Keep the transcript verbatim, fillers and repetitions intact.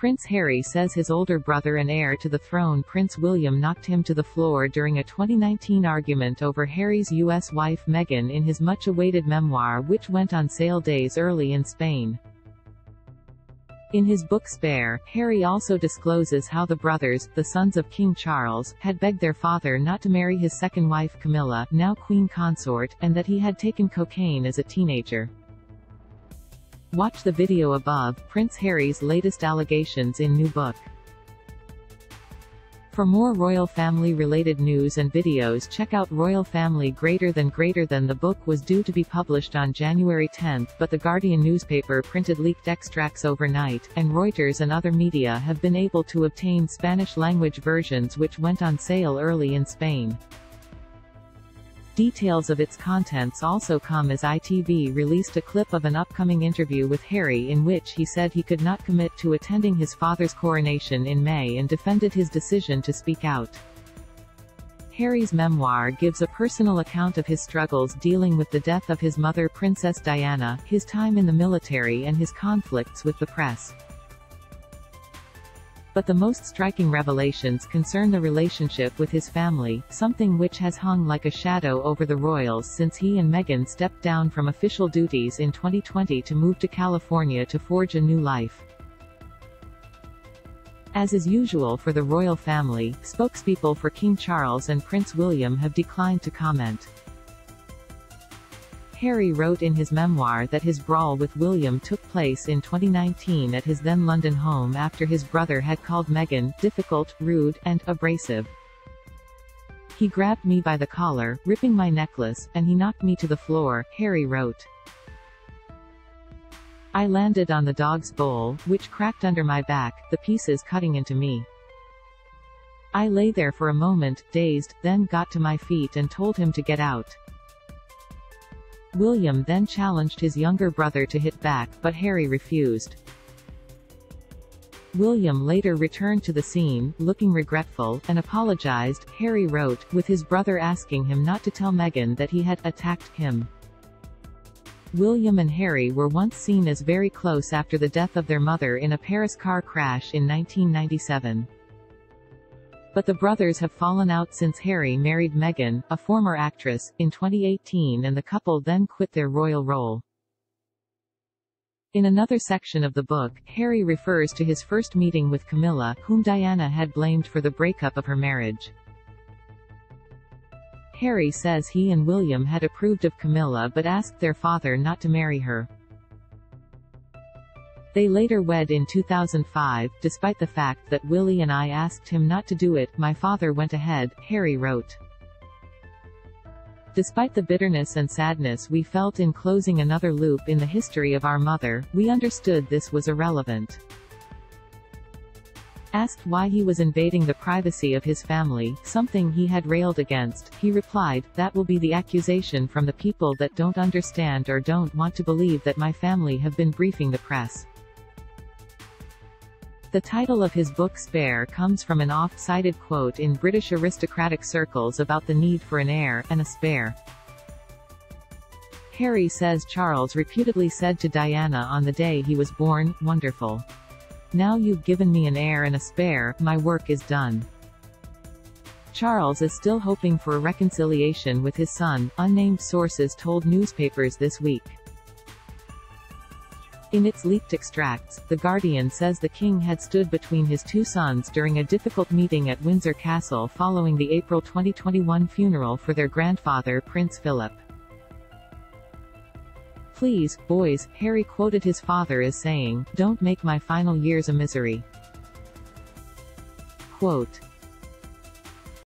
Prince Harry says his older brother and heir to the throne Prince William knocked him to the floor during a twenty nineteen argument over Harry's U S wife Meghan in his much-awaited memoir which went on sale days early in Spain. In his book Spare, Harry also discloses how the brothers, the sons of King Charles, had begged their father not to marry his second wife Camilla, now Queen Consort, and that he had taken cocaine as a teenager. Watch the video above, Prince Harry's latest allegations in new book. For more royal family related news and videos, check out Royal Family Greater Than Greater Than. The book was due to be published on January tenth, but the Guardian newspaper printed leaked extracts overnight, and Reuters and other media have been able to obtain Spanish language versions which went on sale early in Spain. Details of its contents also come as I T V released a clip of an upcoming interview with Harry in which he said he could not commit to attending his father's coronation in May and defended his decision to speak out. Harry's memoir gives a personal account of his struggles dealing with the death of his mother Princess Diana, his time in the military and his conflicts with the press. But the most striking revelations concern the relationship with his family, something which has hung like a shadow over the royals since he and Meghan stepped down from official duties in twenty twenty to move to California to forge a new life. As is usual for the royal family, spokespeople for King Charles and Prince William have declined to comment. Harry wrote in his memoir that his brawl with William took place in twenty nineteen at his then London home after his brother had called Meghan difficult, rude, and abrasive. "He grabbed me by the collar, ripping my necklace, and he knocked me to the floor," Harry wrote. "I landed on the dog's bowl, which cracked under my back, the pieces cutting into me. I lay there for a moment, dazed, then got to my feet and told him to get out." William then challenged his younger brother to hit back, but Harry refused. William later returned to the scene, looking regretful, and apologized, Harry wrote, with his brother asking him not to tell Meghan that he had attacked him. William and Harry were once seen as very close after the death of their mother in a Paris car crash in nineteen ninety-seven. But the brothers have fallen out since Harry married Meghan, a former actress, in twenty eighteen, and the couple then quit their royal role. In another section of the book, Harry refers to his first meeting with Camilla, whom Diana had blamed for the breakup of her marriage. Harry says he and William had approved of Camilla but asked their father not to marry her. They later wed in two thousand five, despite the fact that Willie and I asked him not to do it, my father went ahead, Harry wrote. "Despite the bitterness and sadness we felt in closing another loop in the history of our mother, we understood this was irrelevant." Asked why he was invading the privacy of his family, something he had railed against, he replied, "That will be the accusation from the people that don't understand or don't want to believe that my family have been briefing the press." The title of his book Spare comes from an oft-cited quote in British aristocratic circles about the need for an heir, and a spare. Harry says Charles reputedly said to Diana on the day he was born, "Wonderful. Now you've given me an heir and a spare, my work is done." Charles is still hoping for a reconciliation with his son, unnamed sources told newspapers this week. In its leaked extracts, The Guardian says the king had stood between his two sons during a difficult meeting at Windsor Castle following the April twenty twenty-one funeral for their grandfather Prince Philip. "Please, boys," Harry quoted his father as saying, "don't make my final years a misery." Quote.